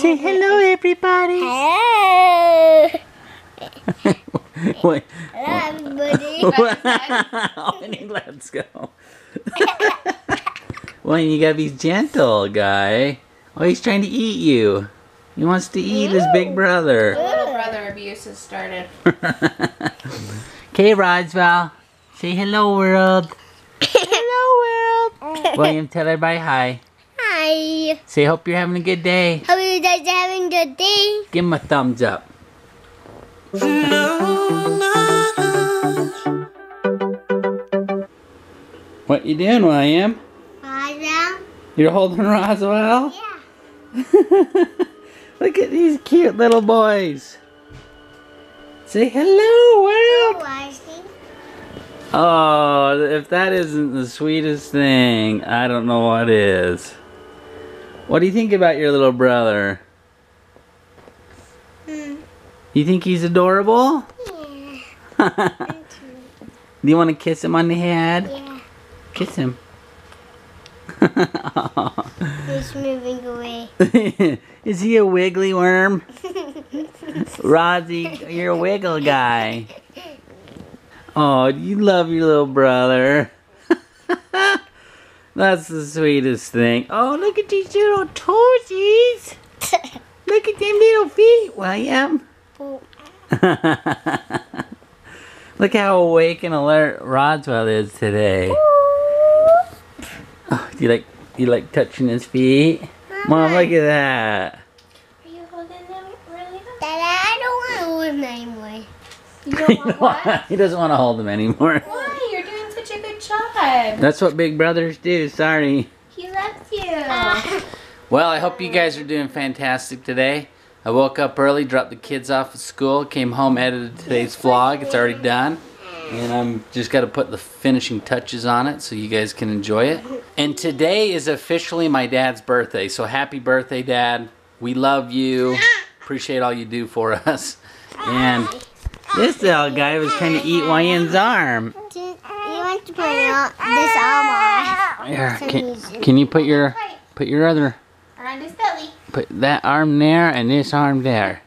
Say hello, everybody. Hello. Wait. Wow. Let's go. Well, you gotta be gentle, guy. Oh, he's trying to eat you. He wants to eat his big brother. The little brother abuse has started. Okay, Roswell. Say hello, world. Hello, world. William, tell everybody hi. Hi. Say, hope you're having a good day. Hope you guys are having a good day. Give him a thumbs up. What you doing, William? Roswell. You're holding Roswell? Yeah. Look at these cute little boys. Say hello, world. Oh, if that isn't the sweetest thing, I don't know what is. What do you think about your little brother? You think he's adorable? Yeah. Do you want to kiss him on the head? Yeah. Kiss him. He's moving away. Is he a wiggly worm? Rosie, you're a wiggle guy. Oh, you love your little brother. That's the sweetest thing. Oh, look at these little toesies. Look at them little feet, William. Look how awake and alert Roswell is today. Oh, do you like touching his feet? Mom, look at that. Are you holding them really up? Dada, I don't want to hold them anymore. You don't want what? He doesn't want to hold them anymore. Why? You're doing such a good job. That's what big brothers do. Sorry. He loves you. Well, I hope you guys are doing fantastic today. I woke up early, dropped the kids off at school, came home, edited today's vlog. It's already done. And I'm just got to put the finishing touches on it so you guys can enjoy it. And today is officially my dad's birthday. So happy birthday, Dad. We love you. Appreciate all you do for us. And this little guy was trying to eat William's arm. You want to put this arm on. Here, can you put your other around his belly? Put that arm there and this arm there.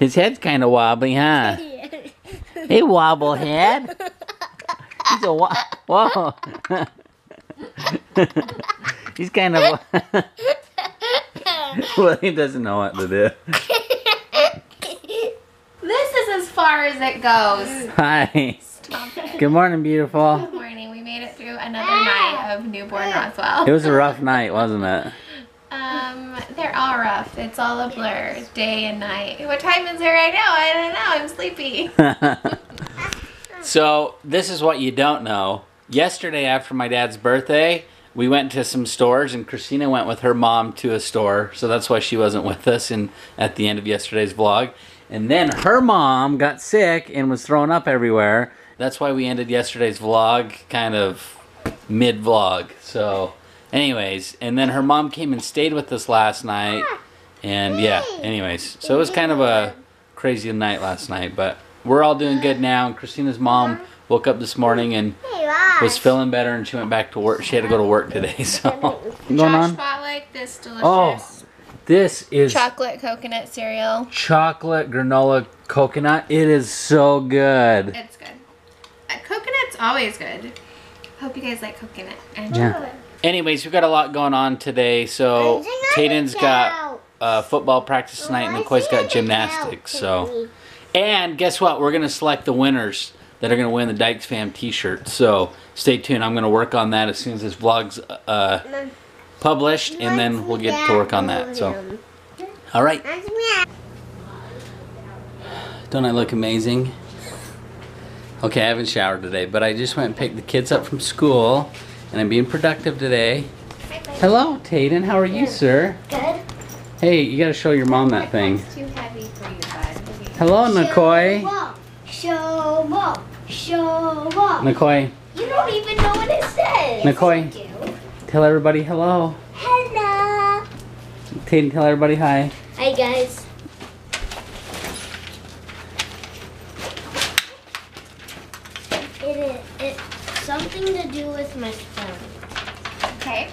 His head's kind of wobbly, huh? Hey, wobble head. He's a whoa. He's kind of. Well, he doesn't know what to do. This is as far as it goes. Hi. Stop it. Good morning, beautiful. Good morning. We made it through another night of newborn Roswell. It was a rough night, wasn't it? They're all rough. It's all a blur, day and night. What time is it right now? I don't know. I'm sleepy. So, this is what you don't know. Yesterday, after my dad's birthday, we went to some stores, and Christina went with her mom to a store, so that's why she wasn't with us at the end of yesterday's vlog. And then her mom got sick and was thrown up everywhere. That's why we ended yesterday's vlog kind of mid-vlog. So anyways, and then her mom came and stayed with us last night. And yeah, anyways, so it was kind of a crazy night last night, but we're all doing good now. And Christina's mom woke up this morning and was feeling better, and she went back to work. She had to go to work today, so. What's going on? Josh bought like this delicious. Oh, this is chocolate coconut cereal. Chocolate granola coconut. It is so good. It's good. Coconut's always good. Hope you guys like coconut and chocolate. Yeah. Anyways, we've got a lot going on today. So Tayden's got football practice tonight, and Nikoi's got gymnastics. So, and guess what? We're gonna select the winners that are going to win the Dykes Fam t-shirt. So stay tuned. I'm going to work on that as soon as this vlog's published, and then we'll get to work on that. So, all right. Don't I look amazing? Okay, I haven't showered today, but I just went and picked the kids up from school, and I'm being productive today. Hello, Tayden. How are you, sir? Good. Hey, you got to show your mom that thing. Too heavy for you, bud. Hello, Nikoi. Show up, show up. Nikoi. You don't even know what it says. Nikoi, tell everybody hello. Hello. Tayden, tell everybody hi. Hi, guys. It's something to do with my phone. Okay.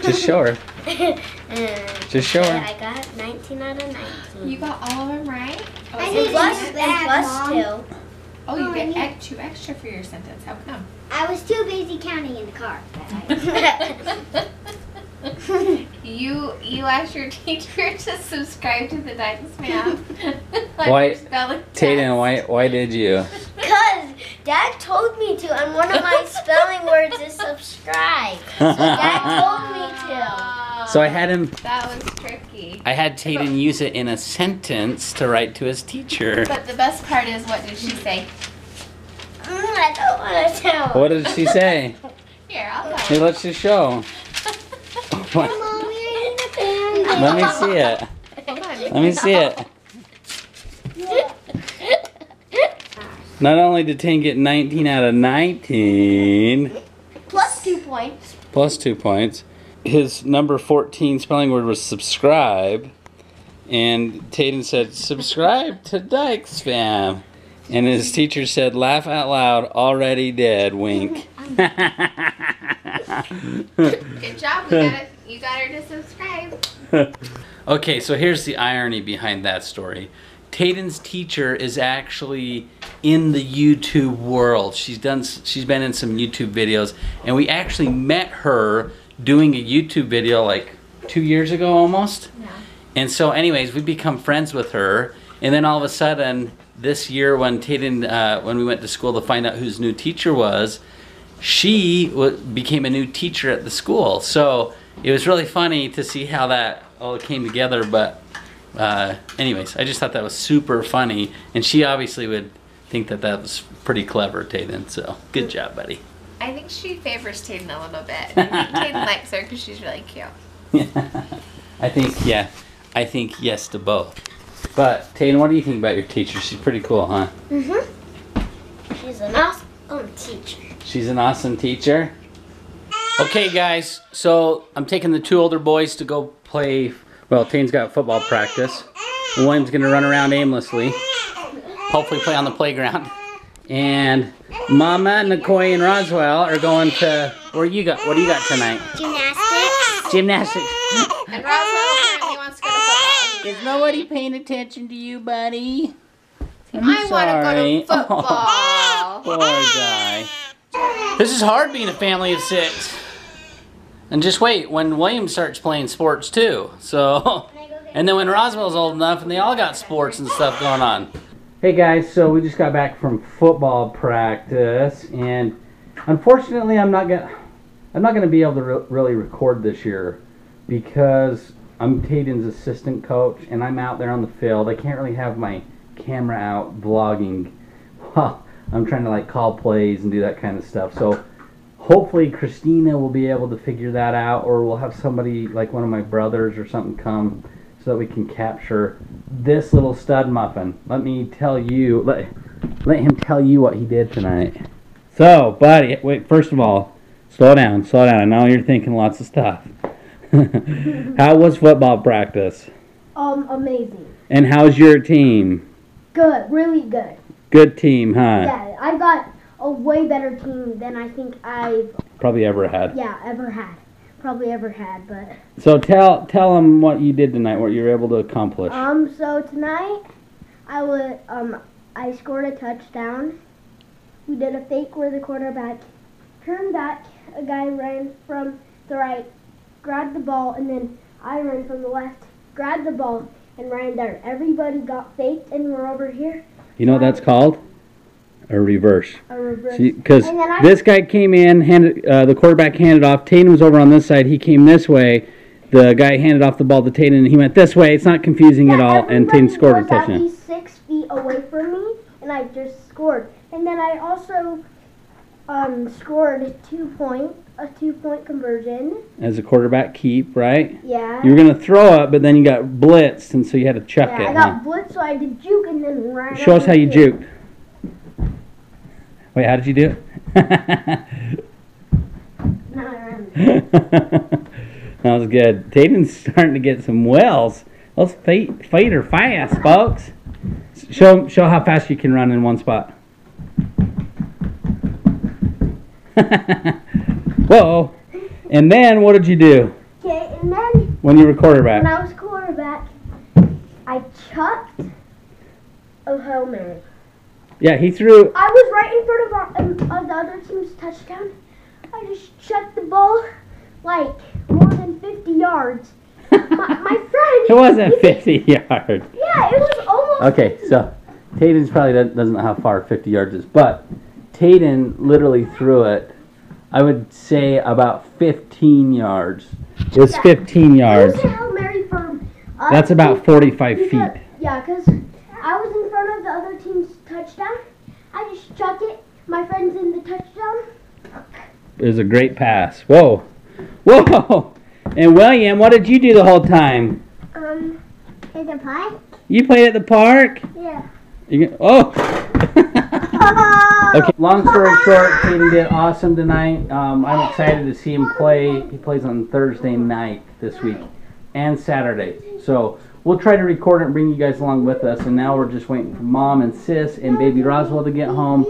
Just show her. Just show her. I got 19 out of 19. You got all of them right? Oh, and plus two. Oh, you get 2 extra for your sentence. How come? I was too busy counting in the car. You asked your teacher to subscribe to the Dyches Math. Why did you? Because Dad told me to, and one of my spelling words is subscribe. So Dad told me to. So I had him. That was tricky. I had Tayden use it in a sentence to write to his teacher. But the best part is, what did she say? I don't want to tell. What did she say? Here, I'll go. Hey, let's just show. What? Mom, we're in the band. Let me see it. Let me see it. Not only did Tayden get 19 out of 19. Plus 2 points. Plus 2 points. His number 14 spelling word was subscribe. And Tayden said, subscribe to Dyches Fam. And his teacher said, laugh out loud, already dead, wink. Good job, you got her to subscribe. Okay, so here's the irony behind that story. Tayden's teacher is actually in the YouTube world. She's been in some YouTube videos, and we actually met her doing a YouTube video like 2 years ago almost. Yeah. And so anyways, we become friends with her, and then all of a sudden, this year when Tayden, when we went to school to find out whose new teacher was, she became a new teacher at the school. So it was really funny to see how that all came together. But anyways, I just thought that was super funny. And she obviously would think that that was pretty clever, Tayden. So good job, buddy. I think she favors Tayden a little bit. I think Tayden likes her because she's really cute. Yeah. I think yes to both. But Tayden, what do you think about your teacher? She's pretty cool, huh? Mm-hmm. She's an awesome teacher. She's an awesome teacher. Okay guys, so I'm taking the 2 older boys to go play. Well, Tayden's got football practice. William's gonna run around aimlessly. Hopefully play on the playground. And Mama, Nikoi, and Roswell are going to, what do you got tonight? Gymnastics. Gymnastics. And Roswell apparently wants to go to football. Is nobody paying attention to you, buddy? I wanna go to football. Oh, poor guy. This is hard being a family of 6. And just wait, when William starts playing sports too. So, and then when Roswell's old enough and they all got sports and stuff going on. Hey guys, so we just got back from football practice, and unfortunately I'm not going to be able to really record this year because I'm Tayden's assistant coach and I'm out there on the field. I can't really have my camera out vlogging. Well, I'm trying to like call plays and do that kind of stuff. So hopefully Christina will be able to figure that out, or we'll have somebody like one of my brothers or something come so that we can capture this little stud muffin. Let me tell you, let him tell you what he did tonight. So buddy, wait, first of all, slow down. I know you're thinking lots of stuff. How was football practice? Amazing. And how's your team? Good, really good. Good team, huh? Yeah, I've got a way better team than I think I've... probably ever had. Yeah, ever had. Probably ever had, but... So tell them what you did tonight, what you were able to accomplish. So tonight, I scored a touchdown. We did a fake where the quarterback turned back, a guy ran from the right, grabbed the ball, and then I ran from the left, grabbed the ball, and ran there. Everybody got faked, and we're over here. You know what that's called? A reverse. A reverse. Because this guy came in, the quarterback handed off. Tayden was over on this side. He came this way. The guy handed off the ball to Tayden, and he went this way. It's not confusing at all, and Tayden scored a touchdown. He's 6 feet away from me, and I just scored. And then I also scored 2-point conversion. As a quarterback keep, right? Yeah. You were going to throw it, but then you got blitzed, and so you had to chuck it. Yeah, I got blitzed, so I did juke and then ran. Show us how you juked. Wait, how did you do it? That was good. Tayden's starting to get some wells. Let's fight her fast, folks. Show how fast you can run in one spot. Whoa. And then what did you do? Okay, and then when you were quarterback. When I was quarterback, I chucked a Hail Mary. Yeah, he threw. I was right in front of the other team's touchdown. I just chucked the ball like more than 50 yards. my friend. It wasn't 50 yards. Yeah, it was almost. Okay, 50. So Tayden's probably doesn't know how far 50 yards is, but Tayden literally threw it. I would say about 15 yards. It was 15 yards. It was a Hail Mary from us. That's about 45 feet. Yeah, because I was in front of the other team's touchdown. I just chucked it. My friend's in the touchdown. It was a great pass. Whoa. Whoa. And William, what did you do the whole time? At the park. You played at the park? Yeah. Okay, long story short, Tayden did awesome tonight. I'm excited to see him play. He plays on Thursday night this week and Saturday. So we'll try to record it and bring you guys along with us. And now we're just waiting for Mom and Sis and baby Roswell to get home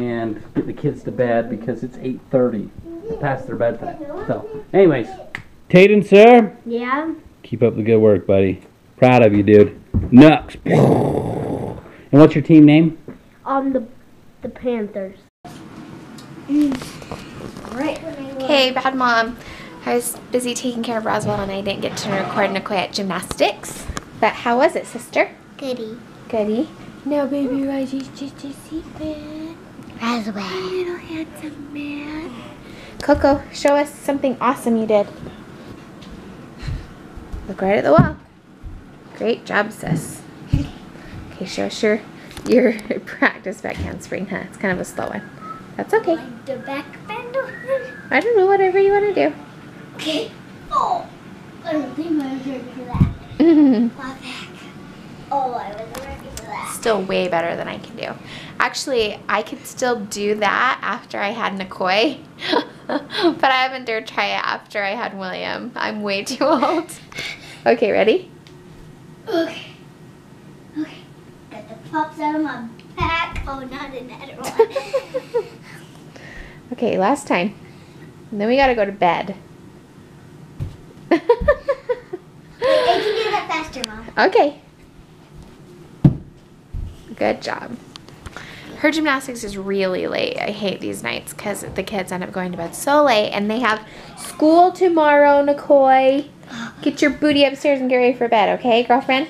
and get the kids to bed because it's 8:30, past their bedtime. So anyways, Tayden, sir? Yeah? Keep up the good work, buddy. Proud of you, dude. Nux. And what's your team name? The Panthers. Right. Hey, bad mom. I was busy taking care of Roswell and I didn't get to record Nikoi at gymnastics. But how was it, sister? Goody. Goody. Now, baby Rosie's just a secret. Roswell. Little handsome man. Coco, show us something awesome you did. Look right at the wall. Great job, sis. Okay, show us your practice back handspring, huh? It's kind of a slow one. That's okay. The back bend. I don't know, whatever you want to do. Okay. Oh, I don't think I was ready for that. My back. Oh, I wasn't ready for that. Still way better than I can do. Actually, I could still do that after I had Nikoi, but I haven't dared try it after I had William. I'm way too old. Okay, ready? Okay. Okay. Pops out of my back. Oh, not in that one. Okay, last time. And then we gotta go to bed. I can do that faster, Mom. Okay. Good job. Her gymnastics is really late. I hate these nights because the kids end up going to bed so late, and they have school tomorrow, Nikoi. Get your booty upstairs and get ready for bed, okay, girlfriend?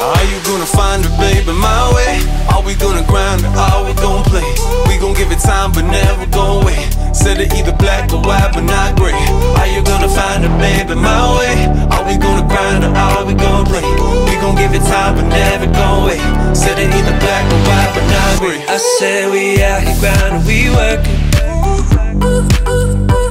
Are you gonna find her, baby, my way? Are we gonna grind or are we gonna play? We gonna give it time but never go away. Said it either black or white but not gray. Are you gonna find her, baby, my way? Are we gonna grind or are we gonna play? We gonna give it time but never go away. Said it either black or white but not gray. I said we out here grinding, we working.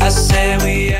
I said we